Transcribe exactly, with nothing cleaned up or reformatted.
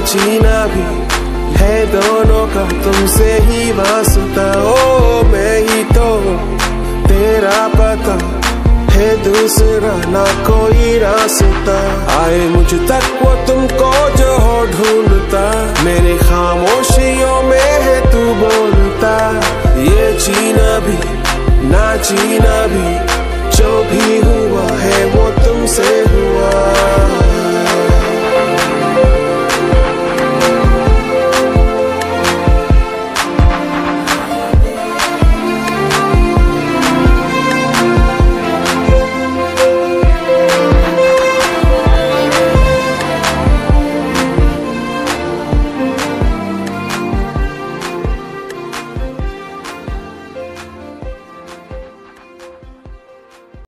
जीना भी है दोनों का तुमसे ही वास्ता, ओ मैं ही तो तेरा पता है दूसरा ना कोई रास्ता। आए मुझ तक वो तुमको जो हो ढूंढता, मेरी खामोशियों में है तू बोलता। ये जीना भी ना जीना भी